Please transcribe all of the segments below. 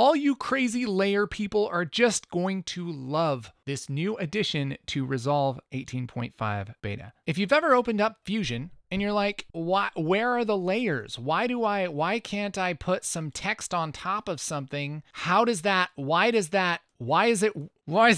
All you crazy layer people are just going to love this new addition to Resolve 18.5 beta. If you've ever opened up Fusion and you're like, where are the layers? Why can't I put some text on top of something? Why is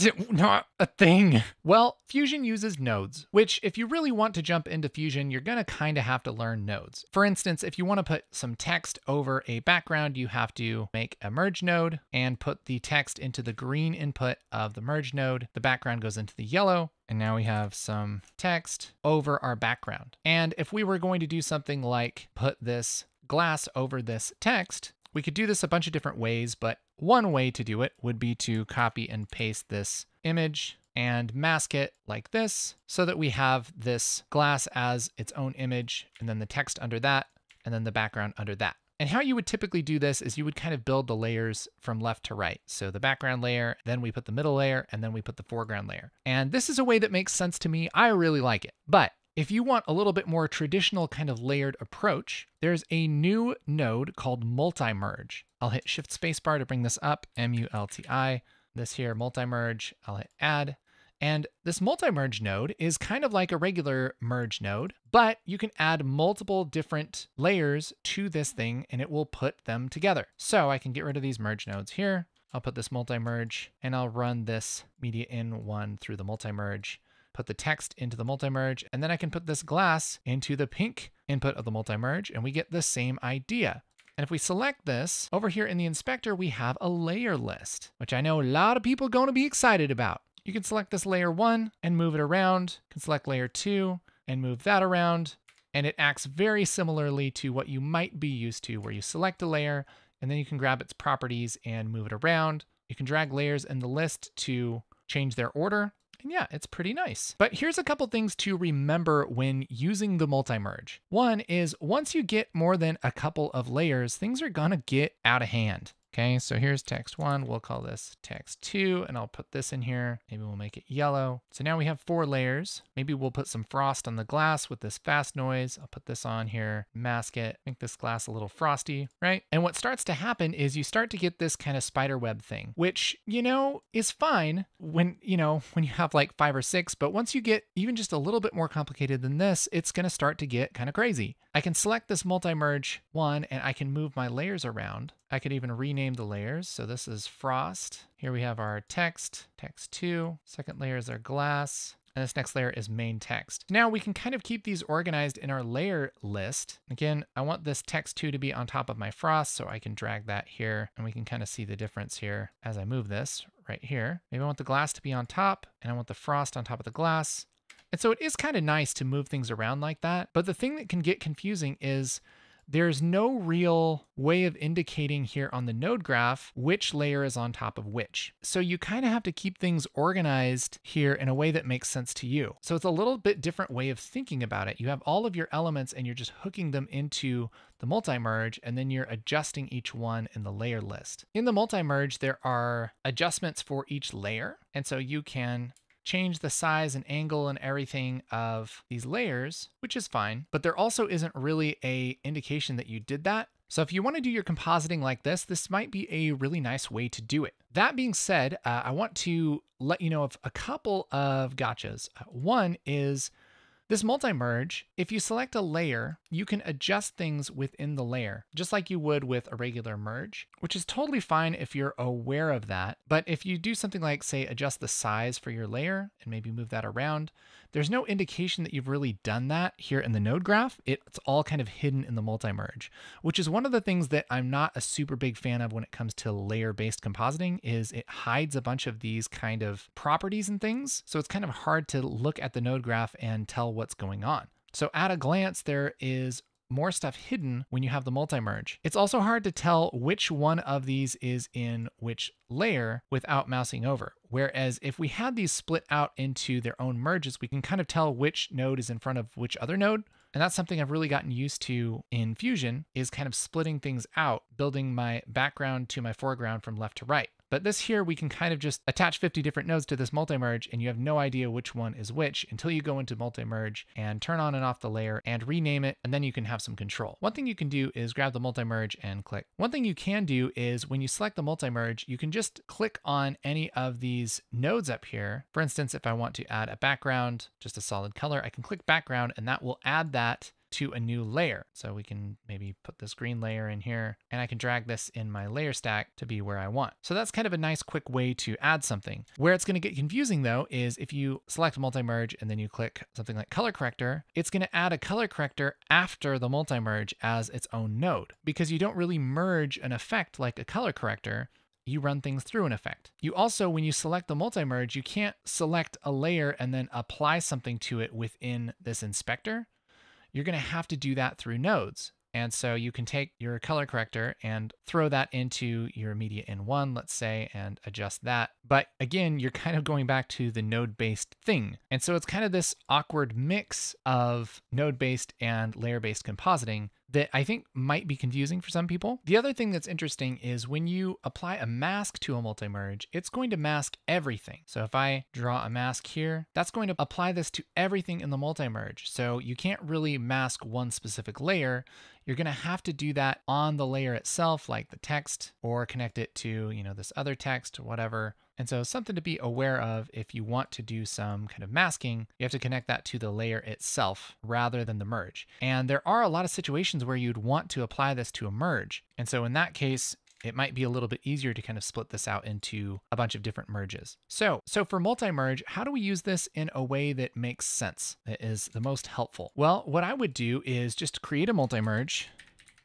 it not a thing? Well, Fusion uses nodes, which if you really want to jump into Fusion, you're gonna kind of have to learn nodes. For instance, if you wanna put some text over a background, you have to make a merge node and put the text into the green input of the merge node. The background goes into the yellow. And now we have some text over our background. And if we were going to do something like put this glass over this text, we could do this a bunch of different ways, but one way to do it would be to copy and paste this image and mask it like this so that we have this glass as its own image and then the text under that and then the background under that. And how you would typically do this is you would kind of build the layers from left to right. So the background layer, then we put the middle layer, and then we put the foreground layer. And this is a way that makes sense to me. I really like it. But if you want a little bit more traditional kind of layered approach, there's a new node called multi-merge. I'll hit Shift Spacebar to bring this up, M-U-L-T-I. This here, multi-merge, I'll hit Add. And this multi-merge node is kind of like a regular merge node, but you can add multiple different layers to this thing and it will put them together. So I can get rid of these merge nodes here. I'll put this multi-merge and I'll run this media in one through the multi-merge, put the text into the multi-merge, and then I can put this glass into the pink input of the multi-merge and we get the same idea. And if we select this, over here in the inspector, we have a layer list, which I know a lot of people are gonna be excited about. You can select this layer one and move it around. You can select layer two and move that around. And it acts very similarly to what you might be used to, where you select a layer and then you can grab its properties and move it around. You can drag layers in the list to change their order. And yeah, it's pretty nice. But here's a couple things to remember when using the multi-merge. One is once you get more than a couple of layers, things are gonna get out of hand. Okay, so here's text one, we'll call this text two, and I'll put this in here. Maybe we'll make it yellow. So now we have four layers. Maybe we'll put some frost on the glass with this fast noise. I'll put this on here, mask it, make this glass a little frosty, right? And what starts to happen is you start to get this kind of spider web thing, which, you know, is fine when, you know, when you have like five or six, but once you get even just a little bit more complicated than this, it's gonna start to get kind of crazy. I can select this multi-merge one and I can move my layers around. I could even rename the layers. So this is frost. Here we have our text, text two. Second layer is our glass. And this next layer is main text. Now we can kind of keep these organized in our layer list. Again, I want this text two to be on top of my frost. So I can drag that here and we can kind of see the difference here as I move this right here. Maybe I want the glass to be on top and I want the frost on top of the glass. And so it is kind of nice to move things around like that. But the thing that can get confusing is there's no real way of indicating here on the node graph which layer is on top of which. So you kind of have to keep things organized here in a way that makes sense to you. So it's a little bit different way of thinking about it. You have all of your elements and you're just hooking them into the multi-merge, and then you're adjusting each one in the layer list. In the multi-merge, there are adjustments for each layer. And so you can change the size and angle and everything of these layers, which is fine, but there also isn't really an indication that you did that. So if you want to do your compositing like this, this might be a really nice way to do it. That being said, I want to let you know of a couple of gotchas. One is this multi-merge, if you select a layer, you can adjust things within the layer, just like you would with a regular merge, which is totally fine if you're aware of that. But if you do something like, say, adjust the size for your layer and maybe move that around, there's no indication that you've really done that here in the node graph. It's all kind of hidden in the multi-merge, which is one of the things that I'm not a super big fan of when it comes to layer-based compositing, is it hides a bunch of these kind of properties and things. So it's kind of hard to look at the node graph and tell what's going on. So at a glance, there is more stuff hidden when you have the multi-merge. It's also hard to tell which one of these is in which layer without mousing over. Whereas if we had these split out into their own merges, we can kind of tell which node is in front of which other node. And that's something I've really gotten used to in Fusion, is kind of splitting things out, building my background to my foreground from left to right. But this here, we can kind of just attach 50 different nodes to this multi-merge, and you have no idea which one is which until you go into multi-merge and turn on and off the layer and rename it, and then you can have some control. One thing you can do is grab the multi-merge and click. One thing you can do is when you select the multi-merge, you can just click on any of these nodes up here. For instance, if I want to add a background, just a solid color, I can click background and that will add that to a new layer. So we can maybe put this green layer in here, and I can drag this in my layer stack to be where I want. So that's kind of a nice quick way to add something. Where it's going to get confusing though is if you select multi-merge and then you click something like color corrector, it's going to add a color corrector after the multi-merge as its own node, because you don't really merge an effect like a color corrector. You run things through an effect. You also, when you select the multi-merge, you can't select a layer and then apply something to it within this inspector. You're going to have to do that through nodes. And so you can take your color corrector and throw that into your media in one, let's say, and adjust that. But again, you're kind of going back to the node-based thing. And so it's kind of this awkward mix of node-based and layer-based compositing that I think might be confusing for some people. The other thing that's interesting is when you apply a mask to a multi-merge, it's going to mask everything. So if I draw a mask here, that's going to apply this to everything in the multi-merge. So you can't really mask one specific layer. You're gonna have to do that on the layer itself, like the text, or connect it to, you know, this other text, whatever. And so something to be aware of if you want to do some kind of masking, you have to connect that to the layer itself rather than the merge. And there are a lot of situations where you'd want to apply this to a merge. And so in that case, it might be a little bit easier to kind of split this out into a bunch of different merges. So for multi-merge, how do we use this in a way that makes sense, that is the most helpful? Well, what I would do is just create a multi-merge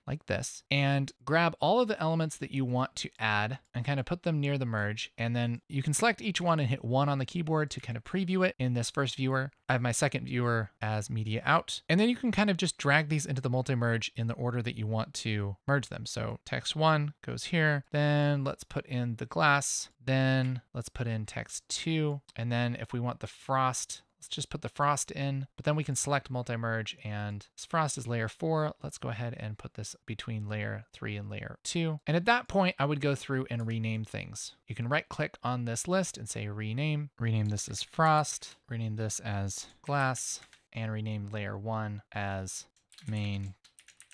like this and grab all of the elements that you want to add and kind of put them near the merge. And then you can select each one and hit 1 on the keyboard to kind of preview it in this first viewer. I have my second viewer as media out. And then you can kind of just drag these into the multi-merge in the order that you want to merge them. So text 1 goes here, then let's put in the glass, then let's put in text 2. And then if we want the frost, let's just put the frost in, but then we can select multi-merge, and this frost is layer 4. Let's go ahead and put this between layer 3 and layer 2. And at that point, I would go through and rename things. You can right click on this list and say rename, rename this as frost, rename this as glass, and rename layer 1 as main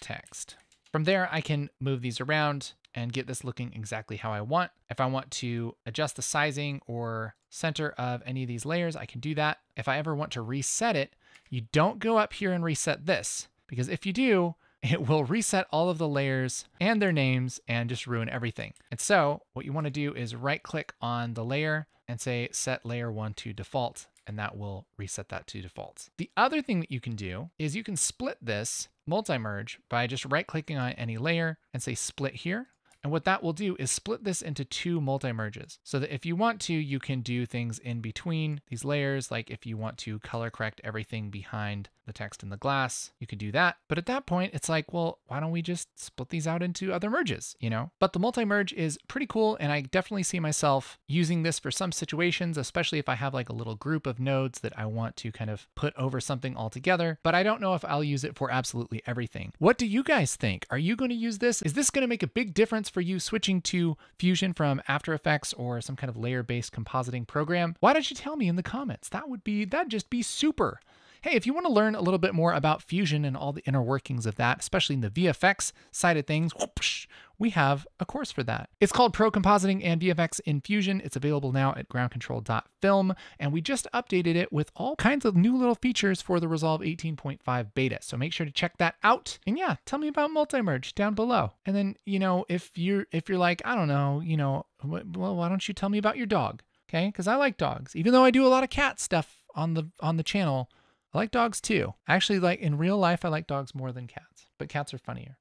text. From there, I can move these around and get this looking exactly how I want. If I want to adjust the sizing or center of any of these layers, I can do that. If I ever want to reset it, you don't go up here and reset this, because if you do, it will reset all of the layers and their names and just ruin everything. And so what you want to do is right click on the layer and say set layer 1 to default, and that will reset that to default. The other thing that you can do is you can split this multi-merge by just right clicking on any layer and say split here. And what that will do is split this into 2 multi-merges, so that if you want to, you can do things in between these layers. Like if you want to color correct everything behind the text and the glass, you could do that. But at that point, it's like, well, why don't we just split these out into other merges, you know? But the multi-merge is pretty cool, and I definitely see myself using this for some situations, especially if I have like a little group of nodes that I want to kind of put over something all together. But I don't know if I'll use it for absolutely everything. What do you guys think? Are you going to use this? Is this going to make a big difference for you switching to Fusion from After Effects or some kind of layer-based compositing program? Why don't you tell me in the comments? That'd just be super. Hey, if you want to learn a little bit more about Fusion and all the inner workings of that, especially in the VFX side of things, whoosh, we have a course for that. It's called Pro Compositing and VFX in Fusion. It's available now at groundcontrol.film, and we just updated it with all kinds of new little features for the Resolve 18.5 beta. So make sure to check that out. And yeah, tell me about multi-merge down below. And then, you know, if you're like, I don't know, you know, well, why don't you tell me about your dog? Okay? Because I like dogs. Even though I do a lot of cat stuff on the channel, I like dogs too. Actually, like in real life, I like dogs more than cats, but cats are funnier.